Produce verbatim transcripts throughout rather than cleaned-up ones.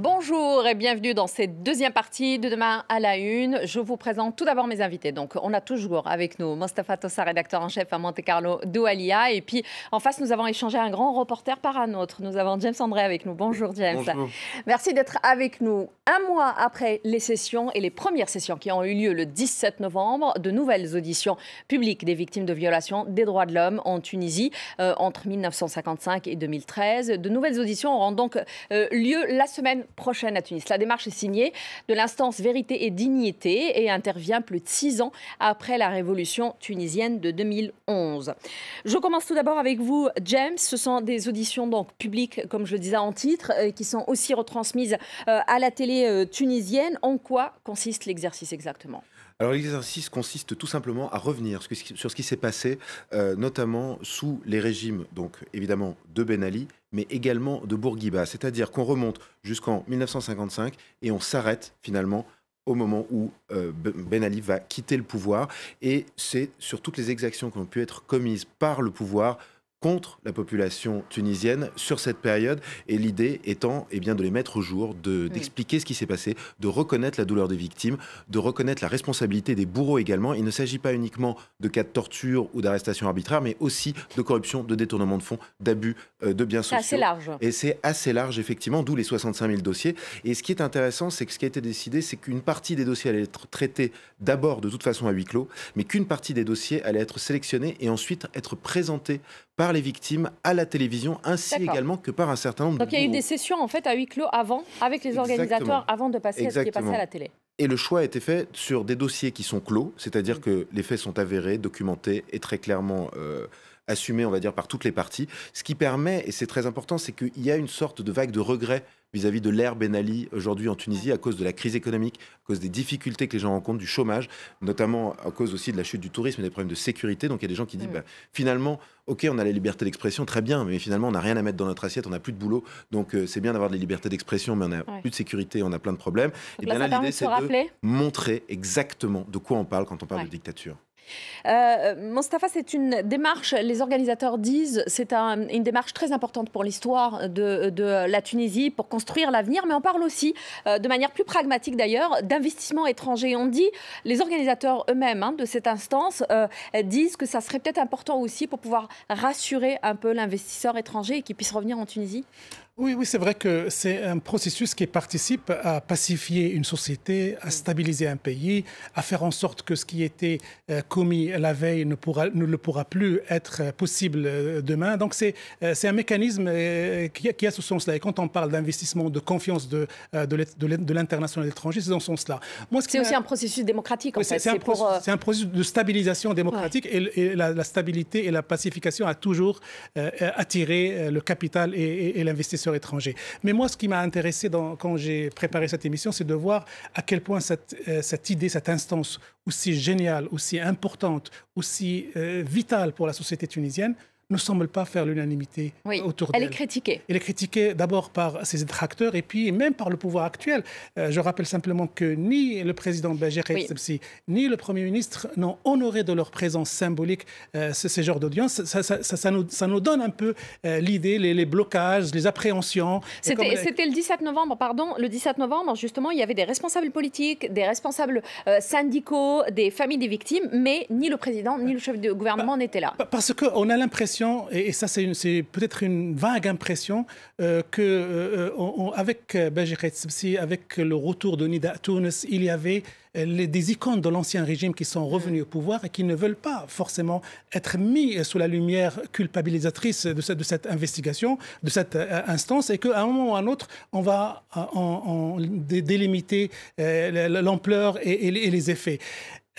Bonjour et bienvenue dans cette deuxième partie de Demain à la Une. Je vous présente tout d'abord mes invités. Donc, on a toujours avec nous Mostafa Tossa, rédacteur en chef à Monte-Carlo d'Oualia. Et puis, en face, nous avons échangé un grand reporter par un autre. Nous avons James André avec nous. Bonjour, James. Bonjour. Merci d'être avec nous. Un mois après les sessions et les premières sessions qui ont eu lieu le dix-sept novembre, de nouvelles auditions publiques des victimes de violations des droits de l'homme en Tunisie euh, entre mille neuf cent cinquante-cinq et deux mille treize. De nouvelles auditions auront donc euh, lieu la semaine prochaine à Tunis. La démarche est signée de l'Instance vérité et dignité et intervient plus de six ans après la révolution tunisienne de deux mille onze. Je commence tout d'abord avec vous, James. Ce sont des auditions donc publiques, comme je le disais en titre, qui sont aussi retransmises à la télé tunisienne. En quoi consiste l'exercice exactement ? Alors l'exercice consiste tout simplement à revenir sur ce qui s'est passé, euh, notamment sous les régimes, donc évidemment de Ben Ali, mais également de Bourguiba. C'est-à-dire qu'on remonte jusqu'en mille neuf cent cinquante-cinq et on s'arrête finalement au moment où euh, Ben Ali va quitter le pouvoir. Et c'est sur toutes les exactions qui ont pu être commises par le pouvoir contre la population tunisienne sur cette période, et l'idée étant eh bien, de les mettre au jour, de, d'expliquer oui. ce qui s'est passé, de reconnaître la douleur des victimes, de reconnaître la responsabilité des bourreaux également. Il ne s'agit pas uniquement de cas de torture ou d'arrestation arbitraire, mais aussi de corruption, de détournement de fonds, d'abus euh, de biens sociaux. C'est assez large. Et c'est assez large, effectivement, d'où les soixante-cinq mille dossiers. Et ce qui est intéressant, c'est que ce qui a été décidé, c'est qu'une partie des dossiers allait être traitée d'abord de toute façon à huis clos, mais qu'une partie des dossiers allait être sélectionnée et ensuite être présentée par les victimes à la télévision, ainsi également que par un certain nombre de Donc il y a eu des sessions en fait à huis clos avant, avec les organisateurs Exactement. avant de passer Exactement. à ce qui est passé à la télé. Et le choix a été fait sur des dossiers qui sont clos, c'est-à-dire que les faits sont avérés, documentés et très clairement euh, assumés, on va dire, par toutes les parties. Ce qui permet, et c'est très important, c'est qu'il y a une sorte de vague de regret vis-à-vis de l'ère Ben Ali aujourd'hui en Tunisie, à cause de la crise économique, à cause des difficultés que les gens rencontrent, du chômage, notamment à cause aussi de la chute du tourisme et des problèmes de sécurité. Donc il y a des gens qui disent, mmh. bah, finalement, ok, on a la liberté d'expression, très bien, mais finalement, on n'a rien à mettre dans notre assiette, on n'a plus de boulot. Donc euh, c'est bien d'avoir des libertés d'expression, mais on n'a ouais. plus de sécurité, on a plein de problèmes. Donc, et bien là, l'idée, c'est de montrer exactement de quoi on parle quand on parle ouais. de dictature. Euh, Mostafa, c'est une démarche, les organisateurs disent, c'est un, une démarche très importante pour l'histoire de, de la Tunisie, pour construire l'avenir, mais on parle aussi, euh, de manière plus pragmatique d'ailleurs, d'investissements étrangers. On dit, les organisateurs eux-mêmes hein, de cette instance euh, disent que ça serait peut-être important aussi pour pouvoir rassurer un peu l'investisseur étranger et qu'il puisse revenir en Tunisie. Oui, oui, c'est vrai que c'est un processus qui participe à pacifier une société, à stabiliser un pays, à faire en sorte que ce qui était euh, commis la veille ne, pourra, ne le pourra plus être possible euh, demain. Donc c'est euh, un mécanisme euh, qui, a, qui a ce sens-là. Et quand on parle d'investissement, de confiance de, euh, de l'international étranger, c'est dans ce sens-là. C'est aussi un processus démocratique, en oui, fait. C'est un, euh... un processus de stabilisation démocratique ouais. et, et la, la stabilité et la pacification a toujours euh, attiré le capital et, et, et l'investisseur étrangers. Mais moi, ce qui m'a intéressé dans, quand j'ai préparé cette émission, c'est de voir à quel point cette, euh, cette idée, cette instance aussi géniale, aussi importante, aussi euh, vitale pour la société tunisienne, ne semble pas faire l'unanimité oui. autour d'elle. Elle est critiquée. Elle est critiquée d'abord par ses détracteurs et puis même par le pouvoir actuel. Euh, je rappelle simplement que ni le président Béji Caïd Essebsi, ni le Premier ministre n'ont honoré de leur présence symbolique euh, ce, ces genres d'audience. Ça, ça, ça, ça, nous, ça nous donne un peu euh, l'idée, les, les blocages, les appréhensions. C'était comme... le dix-sept novembre, pardon. Le dix-sept novembre, justement, il y avait des responsables politiques, des responsables euh, syndicaux, des familles des victimes, mais ni le président, ni le chef de gouvernement bah, n'étaient là. Parce qu'on a l'impression, et ça c'est peut-être une vague impression, euh, que euh, on, on, avec Béji Caïd Essebsi, avec le retour de Nida Tounes, il y avait les, des icônes de l'ancien régime qui sont revenus au pouvoir et qui ne veulent pas forcément être mis sous la lumière culpabilisatrice de cette, de cette investigation, de cette euh, instance, et qu'à un moment ou à un autre, on va euh, en, en délimiter euh, l'ampleur et, et, et les effets.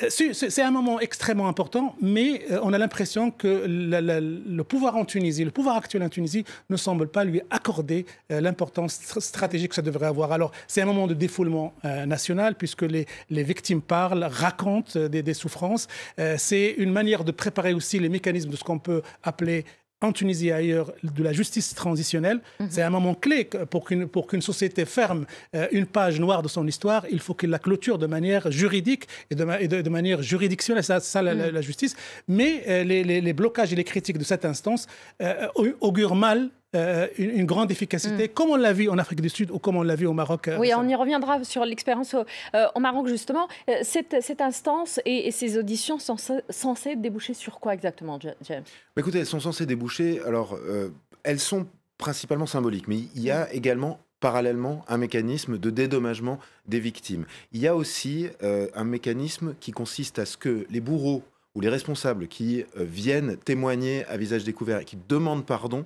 C'est un moment extrêmement important, mais on a l'impression que le, le, le pouvoir en Tunisie, le pouvoir actuel en Tunisie, ne semble pas lui accorder l'importance stratégique que ça devrait avoir. Alors, c'est un moment de défoulement euh, national, puisque les, les victimes parlent, racontent des, des souffrances. Euh, c'est une manière de préparer aussi les mécanismes de ce qu'on peut appeler en Tunisie et ailleurs, de la justice transitionnelle. Mmh. C'est un moment clé pour qu'une pour qu'une société ferme euh, une page noire de son histoire. Il faut qu'elle la clôture de manière juridique et de, et de, de manière juridictionnelle, c'est ça, ça mmh. la, la justice. Mais euh, les, les, les blocages et les critiques de cette instance euh, augurent mal euh, une, une grande efficacité, mmh. comme on l'a vu en Afrique du Sud ou comme on l'a vu au Maroc. Oui, on y reviendra sur l'expérience au, euh, au Maroc, justement. Euh, cette, cette instance et, et ces auditions sont censées déboucher sur quoi exactement, James? Bah, écoutez, elles sont censées déboucher, alors euh, elles sont principalement symboliques, mais il y a mmh. également parallèlement un mécanisme de dédommagement des victimes. Il y a aussi euh, un mécanisme qui consiste à ce que les bourreaux ou les responsables qui euh, viennent témoigner à visage découvert et qui demandent pardon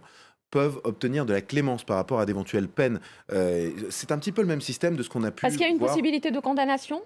peuvent obtenir de la clémence par rapport à d'éventuelles peines. Euh, c'est un petit peu le même système de ce qu'on a pu voir. Est-ce qu'il y a une possibilité de condamnation ?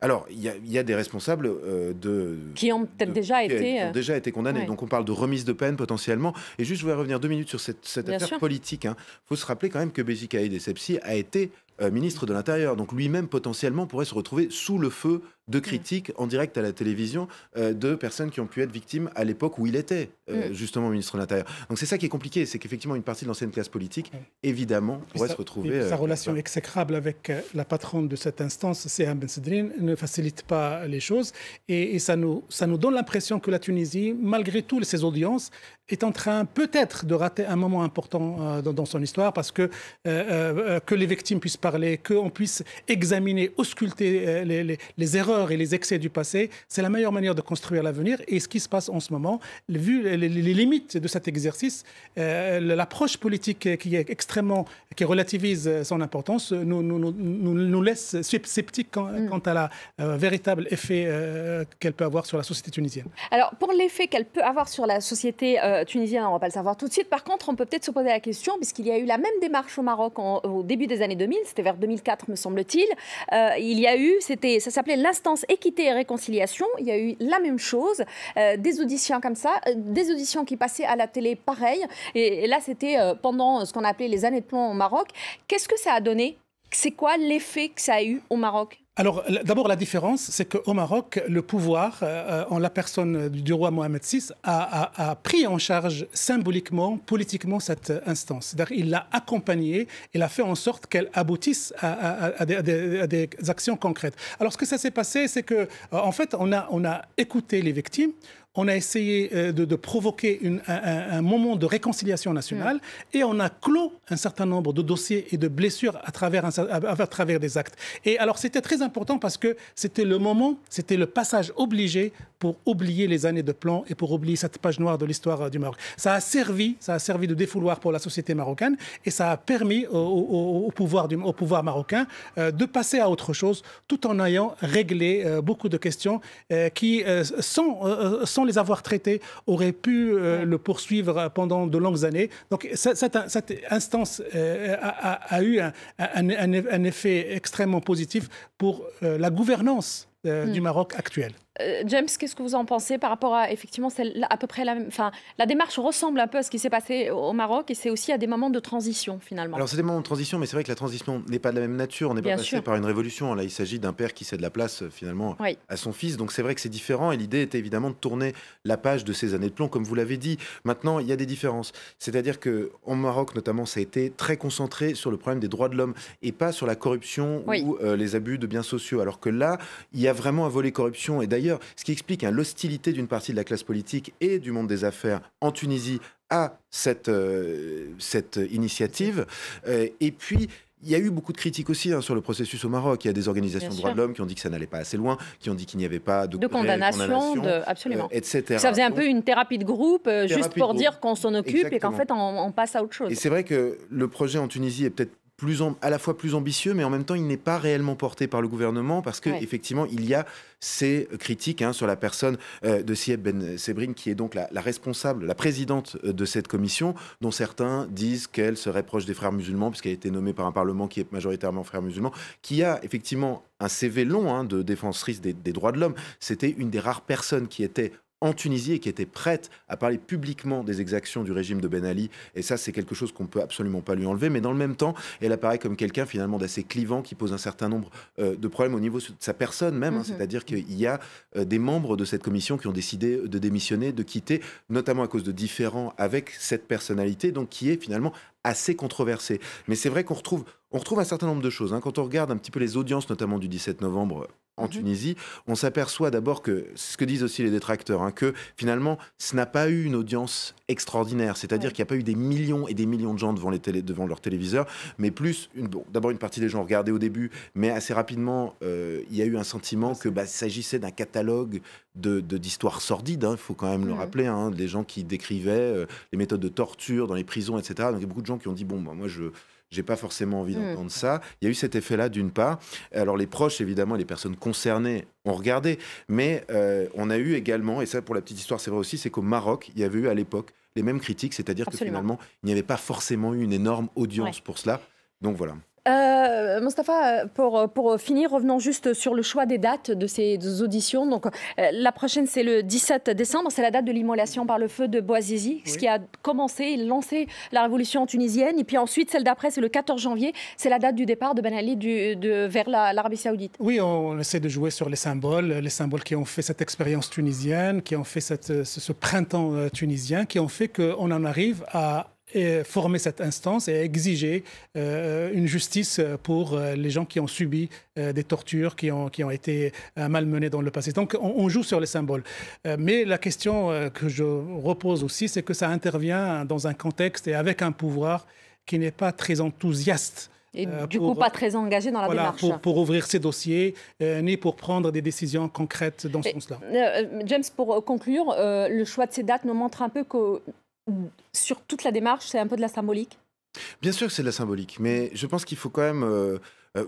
Alors, il y, y a des responsables euh, de... Qui ont peut-être déjà, euh... déjà été condamnés. Ouais. Donc, on parle de remise de peine potentiellement. Et juste, je voudrais revenir deux minutes sur cette, cette affaire sûr. politique. Il hein. faut se rappeler quand même que Béji Caïd Essebsi a été euh, ministre de l'Intérieur. Donc, lui-même, potentiellement, pourrait se retrouver sous le feu de critiques mmh. en direct à la télévision euh, de personnes qui ont pu être victimes à l'époque où il était, euh, mmh. justement, ministre de l'Intérieur. Donc, c'est ça qui est compliqué. C'est qu'effectivement, une partie de l'ancienne classe politique, mmh. évidemment, pourrait ça, se retrouver... Sa euh, relation euh, exécrable avec euh, la patronne de cette instance, Sihem Ben Sedrine, ne facilite pas les choses et, et ça, nous, ça nous donne l'impression que la Tunisie, malgré toutes ces audiences, est en train peut-être de rater un moment important euh, dans, dans son histoire parce que, euh, euh, que les victimes puissent parler, qu'on puisse examiner, ausculter euh, les, les, les erreurs et les excès du passé, c'est la meilleure manière de construire l'avenir. Et ce qui se passe en ce moment, vu les, les, les limites de cet exercice, euh, l'approche politique qui est extrêmement, qui relativise son importance, nous, nous, nous, nous laisse sceptiques quant, mm. quant à la euh, véritable effet euh, qu'elle peut avoir sur la société tunisienne. Alors, pour l'effet qu'elle peut avoir sur la société euh, tunisienne, on ne va pas le savoir tout de suite. Par contre, on peut peut-être se poser la question, puisqu'il y a eu la même démarche au Maroc en, au début des années deux mille, c'était vers deux mille quatre, me semble-t-il. Euh, il y a eu, ça s'appelait l'instance équité et réconciliation, il y a eu la même chose, euh, des auditions comme ça, euh, des auditions qui passaient à la télé pareil. Et, et là, c'était euh, pendant ce qu'on appelait les années de plomb au Maroc. Qu'est-ce que ça a donné? C'est quoi l'effet que ça a eu au Maroc? Alors, d'abord, la différence, c'est qu'au Maroc, le pouvoir, euh, en la personne du roi Mohamed six, a, a, a pris en charge symboliquement, politiquement, cette instance. C'est-à-dire qu'il l'a accompagnée, il a fait en sorte qu'elle aboutisse à, à, à, des, à, des, à des actions concrètes. Alors, ce que ça s'est passé, c'est qu'en euh, en fait, on a, on a écouté les victimes, on a essayé de, de provoquer une, un, un moment de réconciliation nationale mmh. et on a clos un certain nombre de dossiers et de blessures à travers, un, à, à travers des actes. Et alors, c'était très important parce que c'était le moment, c'était le passage obligé pour oublier les années de plomb et pour oublier cette page noire de l'histoire du Maroc. Ça a servi, ça a servi de défouloir pour la société marocaine et ça a permis au, au, au, pouvoir, du, au pouvoir marocain euh, de passer à autre chose tout en ayant réglé euh, beaucoup de questions euh, qui, euh, sans, euh, sans les avoir traitées, auraient pu euh, le poursuivre pendant de longues années. Donc cette, cette instance euh, a, a, a eu un, un, un effet extrêmement positif pour euh, la gouvernance euh, mmh. du Maroc actuel. Euh, James, qu'est-ce que vous en pensez par rapport à, effectivement, celle, à peu près la même... Enfin, la démarche ressemble un peu à ce qui s'est passé au Maroc et c'est aussi à des moments de transition, finalement. Alors, c'est des moments de transition, mais c'est vrai que la transition n'est pas de la même nature. On n'est pas passé par une révolution. Là, il s'agit d'un père qui cède la place, finalement, oui. à son fils. Donc, c'est vrai que c'est différent et l'idée était évidemment de tourner la page de ces années de plomb, comme vous l'avez dit. Maintenant, il y a des différences. C'est-à-dire qu'en Maroc, notamment, ça a été très concentré sur le problème des droits de l'homme et pas sur la corruption oui. ou euh, les abus de biens sociaux. Alors que là, il y a vraiment un volet corruption et d'ailleurs, ce qui explique hein, l'hostilité d'une partie de la classe politique et du monde des affaires en Tunisie à cette, euh, cette initiative. Euh, et puis, il y a eu beaucoup de critiques aussi hein, sur le processus au Maroc. Il y a des organisations de droits de l'homme qui ont dit que ça n'allait pas assez loin, qui ont dit qu'il n'y avait pas de, de condamnation, condamnation de... Absolument. Euh, et cetera. Ça faisait un Donc, peu une thérapie de groupe, euh, juste pour groupe. dire qu'on s'en occupe Exactement. et qu'en fait, on, on passe à autre chose. Et c'est vrai que le projet en Tunisie est peut-être Plus en, à la fois plus ambitieux, mais en même temps, il n'est pas réellement porté par le gouvernement parce qu'effectivement, ouais. il y a ces critiques hein, sur la personne euh, de Sihem Ben Sedrine, qui est donc la, la responsable, la présidente de cette commission, dont certains disent qu'elle serait proche des frères musulmans, puisqu'elle a été nommée par un parlement qui est majoritairement frères musulmans, qui a effectivement un C V long hein, de défensrice des, des droits de l'homme. C'était une des rares personnes qui était en Tunisie et qui était prête à parler publiquement des exactions du régime de Ben Ali. Et ça, c'est quelque chose qu'on ne peut absolument pas lui enlever. Mais dans le même temps, elle apparaît comme quelqu'un finalement d'assez clivant qui pose un certain nombre euh, de problèmes au niveau de sa personne même. Mm-hmm. hein, c'est-à-dire qu'il y a euh, des membres de cette commission qui ont décidé de démissionner, de quitter, notamment à cause de différends avec cette personnalité, donc qui est finalement assez controversée. Mais c'est vrai qu'on retrouve, on retrouve un certain nombre de choses. Hein. Quand on regarde un petit peu les audiences, notamment du dix-sept novembre en Tunisie, on s'aperçoit d'abord que, c'est ce que disent aussi les détracteurs, hein, que finalement, ça n'a pas eu une audience extraordinaire, c'est-à-dire ouais. qu'il n'y a pas eu des millions et des millions de gens devant, les télé, devant leur téléviseur, mais plus, bon, d'abord une partie des gens regardaient au début, mais assez rapidement, euh, il y a eu un sentiment que bah, s'agissait d'un catalogue de, de, d'histoires sordides, il hein, faut quand même mmh. le rappeler, hein, les gens qui décrivaient euh, les méthodes de torture dans les prisons, et cetera. Donc il y a beaucoup de gens qui ont dit, bon, bah, moi je... j'ai pas forcément envie d'entendre mmh. ça. Il y a eu cet effet-là d'une part. Alors les proches, évidemment, les personnes concernées ont regardé, mais euh, on a eu également, et ça pour la petite histoire c'est vrai aussi, c'est qu'au Maroc, il y avait eu à l'époque les mêmes critiques, c'est-à-dire que finalement, il n'y avait pas forcément eu une énorme audience ouais. pour cela. Donc voilà. Euh, Mostafa, pour, pour finir, revenons juste sur le choix des dates de ces auditions. Donc, euh, la prochaine, c'est le dix-sept décembre, c'est la date de l'immolation par le feu de Bouazizi, oui. ce qui a commencé, il lançait la révolution tunisienne. Et puis ensuite, celle d'après, c'est le quatorze janvier, c'est la date du départ de Ben Ali du, de, vers l'Arabie saoudite. Oui, on essaie de jouer sur les symboles, les symboles qui ont fait cette expérience tunisienne, qui ont fait cette, ce, ce printemps tunisien, qui ont fait qu'on en arrive à... et former cette instance et exiger euh, une justice pour euh, les gens qui ont subi euh, des tortures, qui ont, qui ont été euh, malmenés dans le passé. Donc on, on joue sur les symboles. Euh, mais la question euh, que je repose aussi, c'est que ça intervient dans un contexte et avec un pouvoir qui n'est pas très enthousiaste. Et euh, du pour, coup, pas très engagé dans la voilà, démarche. Pour, pour ouvrir ces dossiers, euh, ni pour prendre des décisions concrètes dans ce sens-là. Euh, James, pour conclure, euh, le choix de ces dates nous montre un peu que... sur toute la démarche, c'est un peu de la symbolique? Bien sûr que c'est de la symbolique, mais je pense qu'il faut quand même... Euh,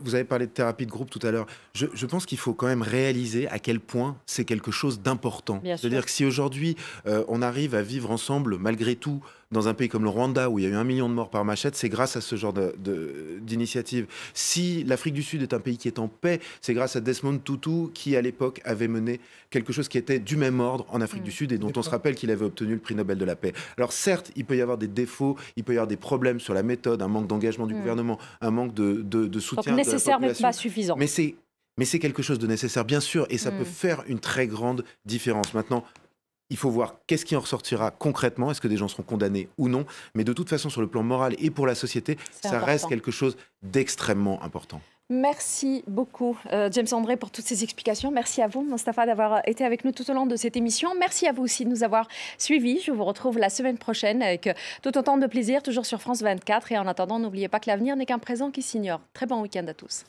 vous avez parlé de thérapie de groupe tout à l'heure. Je, je pense qu'il faut quand même réaliser à quel point c'est quelque chose d'important. C'est-à-dire que si aujourd'hui, euh, on arrive à vivre ensemble, malgré tout, dans un pays comme le Rwanda, où il y a eu un million de morts par machette, c'est grâce à ce genre d'initiative. Si l'Afrique du Sud est un pays qui est en paix, c'est grâce à Desmond Tutu, qui à l'époque avait mené quelque chose qui était du même ordre en Afrique mmh. du Sud et dont on se rappelle qu'il avait obtenu le prix Nobel de la paix. Alors certes, il peut y avoir des défauts, il peut y avoir des problèmes sur la méthode, un manque d'engagement du mmh. gouvernement, un manque de, de, de soutien. Donc nécessaire, de la population, mais pas suffisant. Mais c'est, mais c'est quelque chose de nécessaire, bien sûr, et ça mmh. peut faire une très grande différence. Maintenant, il faut voir qu'est-ce qui en ressortira concrètement, est-ce que des gens seront condamnés ou non, mais de toute façon, sur le plan moral et pour la société, ça important. Reste quelque chose d'extrêmement important. Merci beaucoup, euh, James André, pour toutes ces explications. Merci à vous, Mostafa, d'avoir été avec nous tout au long de cette émission. Merci à vous aussi de nous avoir suivis. Je vous retrouve la semaine prochaine avec tout autant de plaisir, toujours sur France vingt-quatre. Et en attendant, n'oubliez pas que l'avenir n'est qu'un présent qui s'ignore. Très bon week-end à tous.